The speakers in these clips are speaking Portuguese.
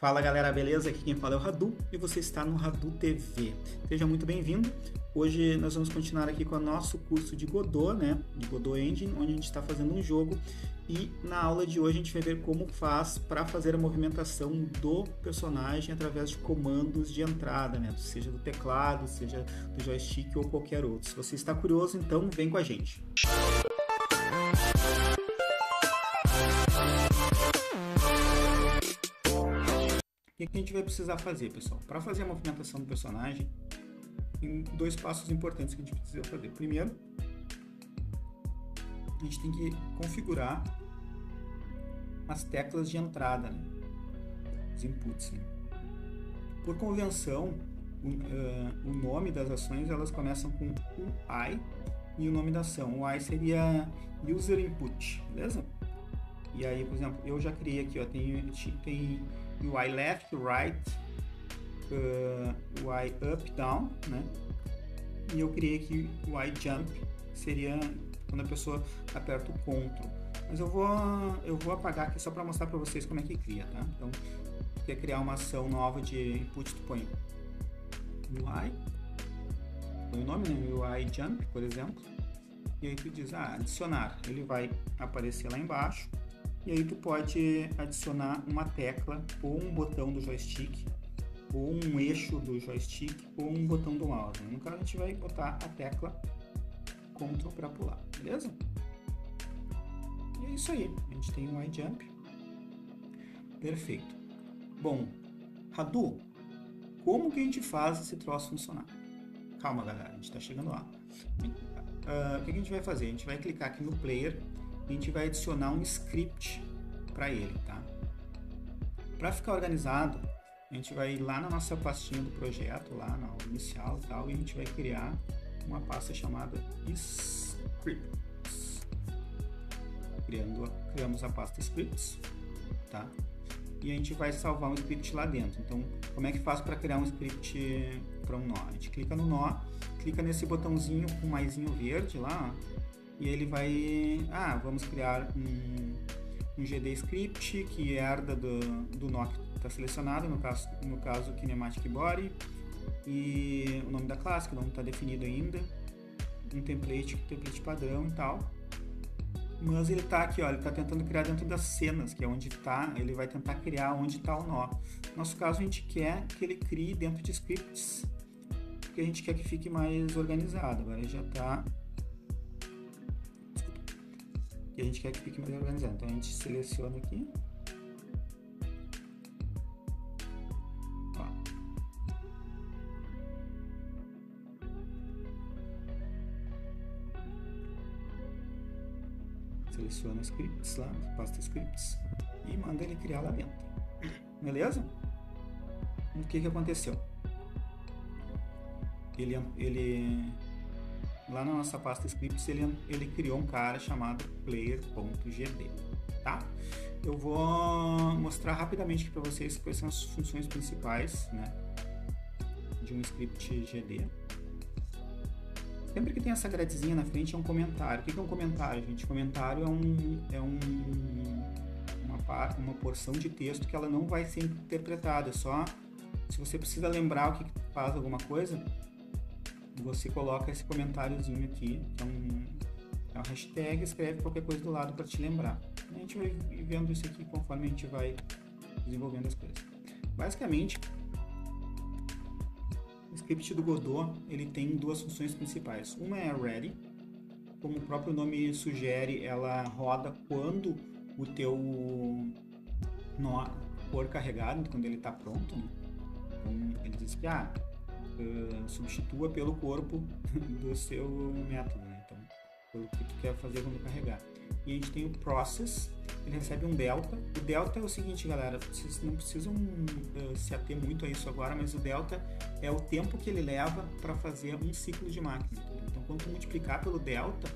Fala galera, beleza? Aqui quem fala é o Hadou e você está no Hadou TV. Seja muito bem-vindo. Hoje nós vamos continuar aqui com o nosso curso de Godot, de Godot Engine, onde a gente está fazendo um jogo. E na aula de hoje a gente vai ver como faz para fazer a movimentação do personagem através de comandos de entrada, seja do teclado, seja do joystick ou qualquer outro. Se você está curioso, então vem com a gente. O que a gente vai precisar fazer, pessoal? Para fazer a movimentação do personagem, tem dois passos importantes que a gente precisa fazer. Primeiro, a gente tem que configurar as teclas de entrada, os inputs. Por convenção, o nome das ações, elas começam com UI e o nome da ação. O UI seria User Input, beleza? E aí, por exemplo, eu já criei aqui, ó, tem UI left, right, UI up, down, E eu criei aqui o UI jump, seria quando a pessoa aperta o CTRL. Mas eu vou apagar aqui só para mostrar para vocês como é que cria, tá? Então, quer criar uma ação nova de input, tu põe UI, põe o nome, UI jump, por exemplo. E aí tu diz, adicionar. Ele vai aparecer lá embaixo. E aí tu pode adicionar uma tecla, ou um botão do joystick, ou um eixo do joystick, ou um botão do mouse. No caso a gente vai botar a tecla Ctrl para pular, beleza? E é isso aí, a gente tem um iJump. Perfeito. Bom, Hadou, como que a gente faz esse troço funcionar? Calma galera, a gente está chegando lá. O que a gente vai fazer? A gente vai clicar aqui no player, a gente vai adicionar um script para ele, tá? Para ficar organizado, a gente vai lá na nossa pastinha do projeto, lá na aula inicial e tal, e a gente vai criar uma pasta chamada Scripts. Criamos a pasta Scripts, tá? E a gente vai salvar um script lá dentro. Então, como é que faz para criar um script para um nó? A gente clica no nó, clica nesse botãozinho com um maisinho verde lá, e ele vai, vamos criar um GDScript que herda do nó que está selecionado, no caso Kinematic Body, e o nome da classe, que não está definido ainda, um template padrão e tal, mas ele está aqui, ó, ele está tentando criar dentro das cenas, que é onde está, ele vai tentar criar onde está o nó. No nosso caso, a gente quer que ele crie dentro de scripts, porque a gente quer que fique mais organizado. Agora ele já está... a gente quer que fique mais organizado, então a gente seleciona aqui, seleciona scripts lá, pasta scripts, e manda ele criar lá dentro, beleza? O que aconteceu? Ele lá na nossa pasta scripts, ele criou um cara chamado player.gd, tá? Eu vou mostrar rapidamente aqui para vocês quais são as funções principais, de um script GD. Sempre que tem essa gradezinha na frente é um comentário. O que é um comentário, gente? Comentário é uma porção de texto que ela não vai ser interpretada, só se você precisa lembrar o que faz alguma coisa, você coloca esse comentáriozinho aqui, que é um hashtag, escreve qualquer coisa do lado para te lembrar. A gente vai vendo isso aqui conforme a gente vai desenvolvendo as coisas. Basicamente, o script do Godot, ele tem duas funções principais. Uma é a ready, como o próprio nome sugere, ela roda quando o teu nó for carregado, quando ele está pronto. Então, ele diz que substitua pelo corpo do seu método, Então, pelo que tu quer fazer quando carregar. E a gente tem o process, ele recebe um delta. O delta é o seguinte, galera, vocês não precisam se ater muito a isso agora, mas o delta é o tempo que ele leva para fazer um ciclo de máquina. Então, quando tu multiplicar pelo delta,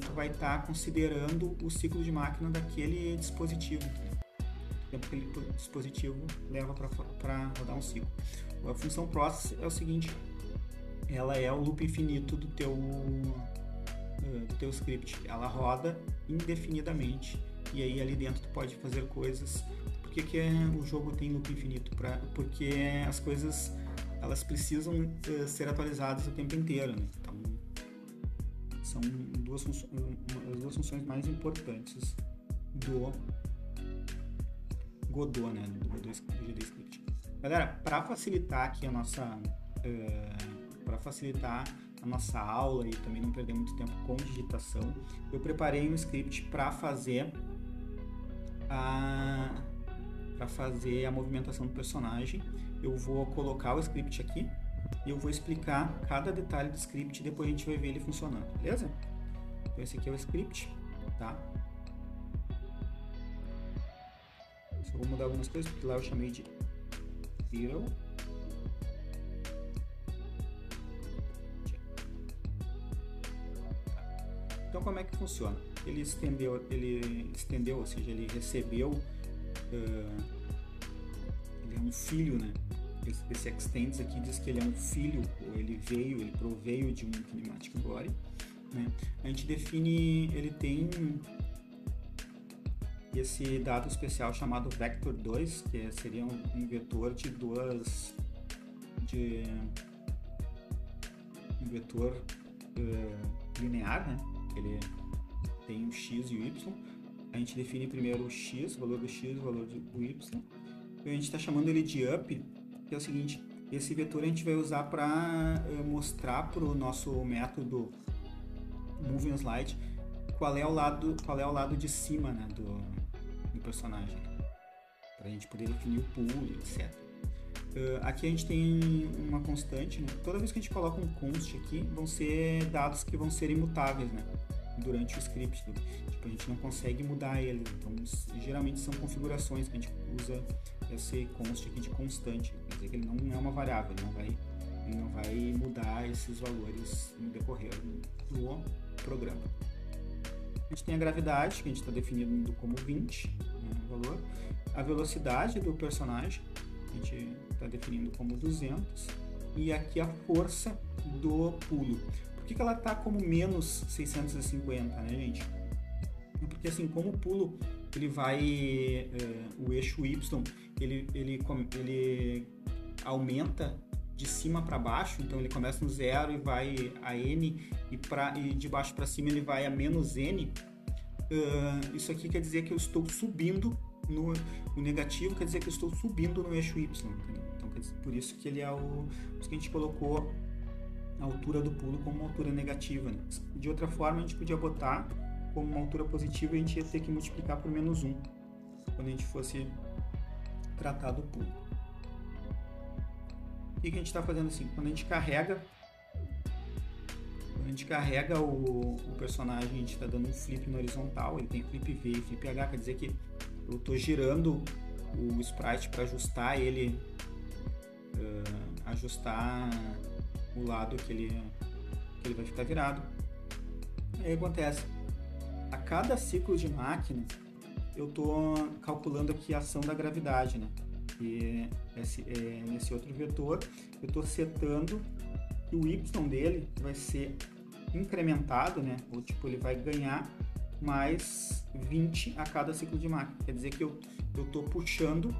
tu vai estar considerando o ciclo de máquina daquele dispositivo, tempo que aquele dispositivo leva para rodar um ciclo. A função process é o seguinte, ela é o loop infinito do teu script, ela roda indefinidamente, e aí ali dentro tu pode fazer coisas, que o jogo tem loop infinito? Porque as coisas, elas precisam ser atualizadas o tempo inteiro, né? Então, são as duas funções mais importantes do Godot, né? Do GDScript. Galera, para facilitar aqui a nossa... para facilitar a nossa aula e também não perder muito tempo com digitação, eu preparei um script para fazer a movimentação do personagem. Eu vou colocar o script aqui e eu vou explicar cada detalhe do script e depois a gente vai ver ele funcionando, beleza? Então esse aqui é o script, tá? Só vou mudar algumas coisas, porque lá eu chamei de zero. Então, como é que funciona? Ele estendeu, ou seja, ele recebeu, ele é um filho, né? Esse extends aqui diz que ele é um filho, ou ele proveio de um Kinematic Body, né? A gente define, ele tem esse dado especial chamado Vector2, que seria um vetor de duas, de um vetor linear, né? Ele tem o x e o y. A gente define primeiro o x, o valor do x, o valor do y. A gente está chamando ele de up, que é o seguinte: esse vetor a gente vai usar para mostrar para o nosso método move_and_slide qual é o lado de cima, né, do personagem, para a gente poder definir o pulo, etc. Aqui a gente tem uma constante, né? Toda vez que a gente coloca um const aqui, vão ser dados que vão ser imutáveis, né? Durante o script, tipo, a gente não consegue mudar eles, então geralmente são configurações que a gente usa esse const aqui de constante, quer dizer que ele não é uma variável, ele não vai mudar esses valores no decorrer do programa. A gente tem a gravidade, que a gente está definindo como 20, né, o valor. A velocidade do personagem, a gente está definindo como 200, e aqui a força do pulo. Por que que ela está como menos 650, né, gente? Porque assim, como o pulo, ele vai, o eixo Y, ele aumenta de cima para baixo, então ele começa no zero e vai a n, e de baixo para cima ele vai a menos n. Isso aqui quer dizer que eu estou subindo o negativo, quer dizer que eu estou subindo no eixo y, entendeu? Então, por isso que ele é por isso que a gente colocou a altura do pulo como uma altura negativa, né? De outra forma, a gente podia botar como uma altura positiva e a gente ia ter que multiplicar por menos 1 quando a gente fosse tratar do pulo. O que que a gente está fazendo assim? Quando a gente carrega o personagem, a gente está dando um flip no horizontal, ele tem flip V e flip H, quer dizer que eu estou girando o sprite para ajustar ele, ajustar o lado que ele vai ficar virado. Aí acontece, a cada ciclo de máquina eu estou calculando aqui a ação da gravidade, né? E nesse outro vetor eu estou setando que o y dele vai ser incrementado, né? Ou tipo, ele vai ganhar mais 20 a cada ciclo de máquina. Quer dizer que eu estou puxando,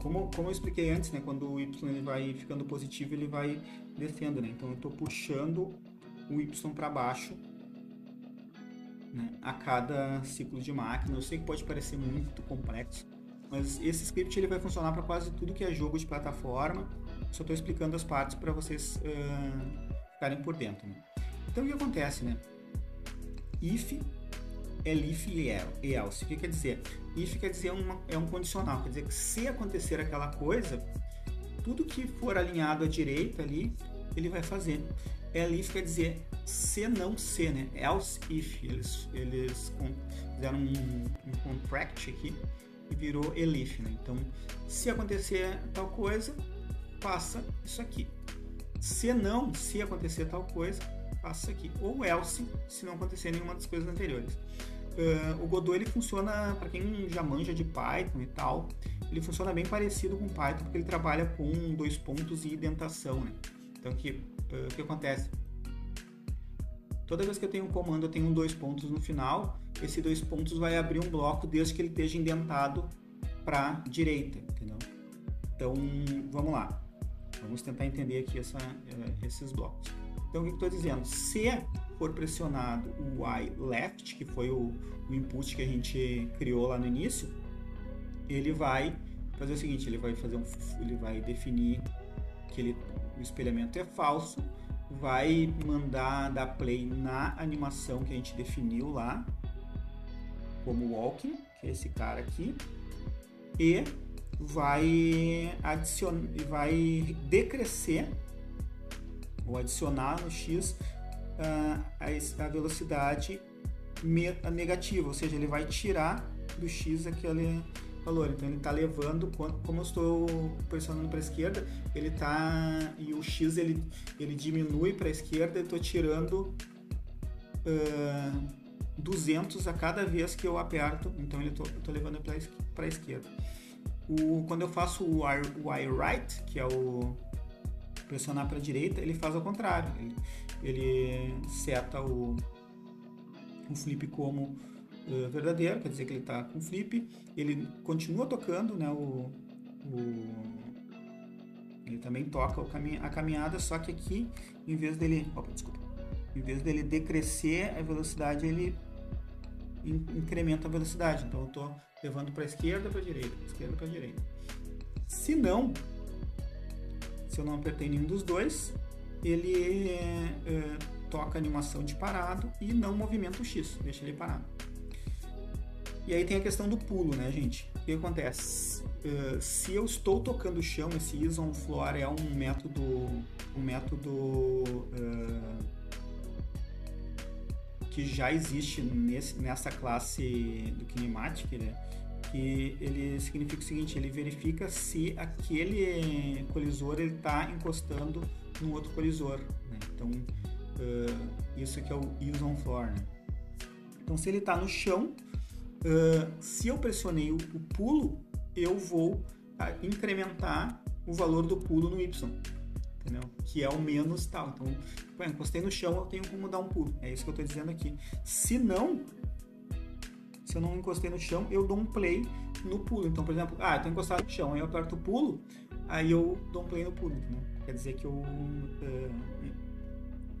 como eu expliquei antes, né? Quando o y ele vai ficando positivo, ele vai descendo, né? Então eu estou puxando o y para baixo, né, a cada ciclo de máquina. Eu sei que pode parecer muito complexo, mas esse script ele vai funcionar para quase tudo que é jogo de plataforma. Só estou explicando as partes para vocês ficarem por dentro, né? Então o que acontece, né? If if e else. O que quer dizer? If quer dizer é um condicional, quer dizer que se acontecer aquela coisa, tudo que for alinhado à direita ali, ele vai fazer. If quer dizer se não ser, né? Else if. Eles fizeram um contract aqui e virou elif, né? Então, se acontecer tal coisa, passa isso aqui. Se acontecer tal coisa, passa aqui. Ou else, se não acontecer nenhuma das coisas anteriores. O Godot, ele funciona, para quem já manja de Python e tal, ele funciona bem parecido com Python, porque ele trabalha com dois pontos e indentação, né? Então, o que acontece? Toda vez que eu tenho um comando, eu tenho dois pontos no final, esse dois pontos vai abrir um bloco desde que ele esteja indentado para a direita, entendeu? Então, vamos lá. Vamos tentar entender aqui esses blocos. Então, o que eu estou dizendo? Se for pressionado o Y left, que foi o input que a gente criou lá no início, ele vai fazer o seguinte, ele vai definir que o espelhamento é falso, vai mandar dar play na animação que a gente definiu lá, como walking, que é esse cara aqui, e vai decrescer ou adicionar no X a velocidade negativa, ou seja, ele vai tirar do X aquele valor. Então ele está levando, como eu estou pressionando para a esquerda, ele está, e o X ele diminui para a esquerda, eu estou tirando 200 a cada vez que eu aperto, então eu estou levando para a esquerda. Quando eu faço o Y right, que é o pressionar para a direita, ele faz ao contrário, ele seta o flip como verdadeiro, quer dizer que ele está com flip, ele continua tocando, né, ele também toca a caminhada, só que aqui, em vez dele, em vez dele decrescer a velocidade, ele incrementa a velocidade, então eu estou levando para a esquerda, para a direita, para a esquerda, para a direita. Se eu não apertei nenhum dos dois, ele toca a animação de parado e não movimenta o X, deixa ele parado. E aí tem a questão do pulo, né, gente? O que acontece? Se eu estou tocando o chão, esse is on floor é um método que já existe nessa classe do Kinematic, né? Que ele significa o seguinte, ele verifica se aquele colisor está encostando no outro colisor, né? Então, isso aqui é o is on floor, né? Então, se ele está no chão, se eu pressionei o pulo, eu vou incrementar o valor do pulo no Y, entendeu? Que é o menos tal. Então, encostei no chão, eu tenho como dar um pulo. É isso que eu estou dizendo aqui. Se eu não encostei no chão, eu dou um play no pulo. Então, por exemplo, eu estou encostado no chão, aí eu aperto o pulo, aí eu dou um play no pulo. Entendeu? Quer dizer que eu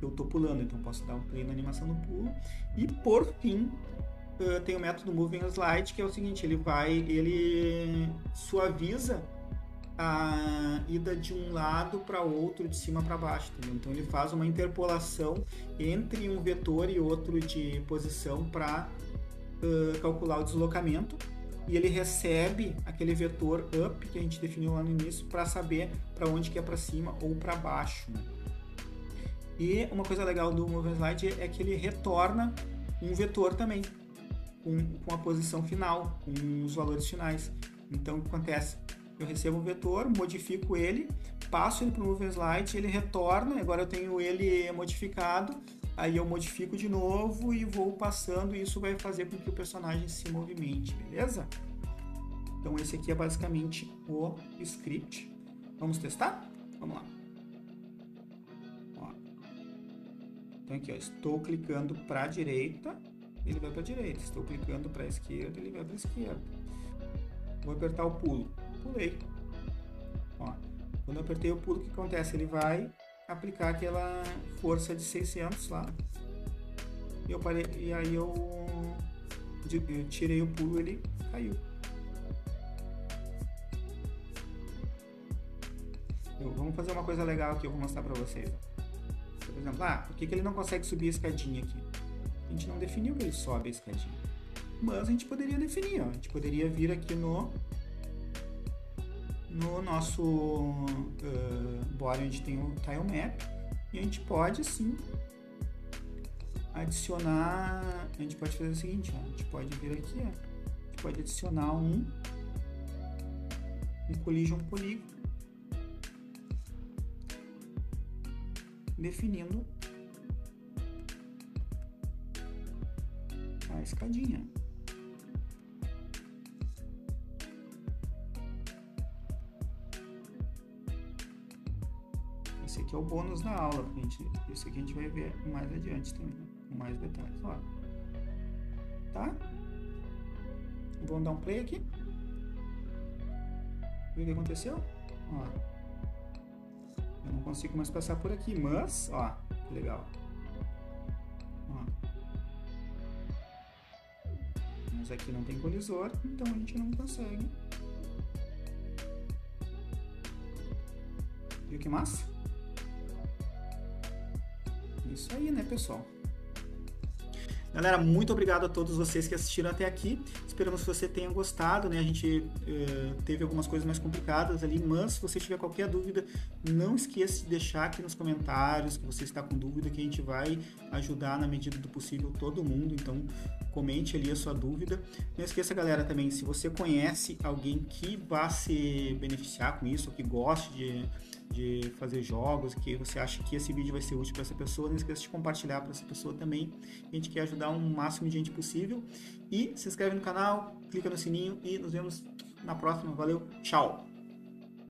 estou pulando, então posso dar um play na animação do pulo. E por fim, tem o método move_and_slide, que é o seguinte, ele suaviza a ida de um lado para outro, de cima para baixo, entendeu? Então ele faz uma interpolação entre um vetor e outro de posição para calcular o deslocamento, e ele recebe aquele vetor up que a gente definiu lá no início para saber para onde que é para cima ou para baixo, né? E uma coisa legal do move and slide é que ele retorna um vetor também com a posição final, com os valores finais. Então o que acontece? Eu recebo um vetor, modifico ele, passo ele para o move and slide, ele retorna, agora eu tenho ele modificado. Aí eu modifico de novo e vou passando, e isso vai fazer com que o personagem se movimente, beleza? Então esse aqui é basicamente o script. Vamos testar? Vamos lá. Ó. Então aqui, ó, estou clicando para a direita, ele vai para a direita. Estou clicando para a esquerda, ele vai para a esquerda. Vou apertar o pulo. Pulei. Ó. Quando eu apertei o pulo, o que acontece? Ele vai aplicar aquela força de 600 lá, e eu parei, e aí eu tirei o pulo, ele caiu. Vamos fazer uma coisa legal aqui, eu vou mostrar para vocês. Por exemplo, por que ele não consegue subir a escadinha aqui? A gente não definiu que ele sobe a escadinha, mas a gente poderia definir, ó. A gente poderia vir aqui no nosso body, onde tem o tile map, e a gente pode sim adicionar, a gente pode fazer o seguinte, ó, a gente pode vir aqui, ó, a gente pode adicionar um collision polygon, definindo a escadinha. Esse aqui é o bônus da aula, isso aqui a gente vai ver mais adiante também, com mais detalhes, ó. Tá? Vamos dar um play aqui. O que aconteceu? Ó, eu não consigo mais passar por aqui, mas, ó, que legal. Ó. Mas aqui não tem colisor, então a gente não consegue. Viu que massa? Isso aí, né, pessoal? Galera, muito obrigado a todos vocês que assistiram até aqui. Esperamos que você tenha gostado, né? A gente teve algumas coisas mais complicadas ali, mas se você tiver qualquer dúvida, não esqueça de deixar aqui nos comentários que você está com dúvida, que a gente vai ajudar na medida do possível todo mundo. Então, comente ali a sua dúvida. Não esqueça, galera, também, se você conhece alguém que vá se beneficiar com isso, ou que goste de fazer jogos, que você acha que esse vídeo vai ser útil para essa pessoa, não esqueça de compartilhar para essa pessoa também. A gente quer ajudar o máximo de gente possível. E se inscreve no canal, clica no sininho e nos vemos na próxima. Valeu, tchau!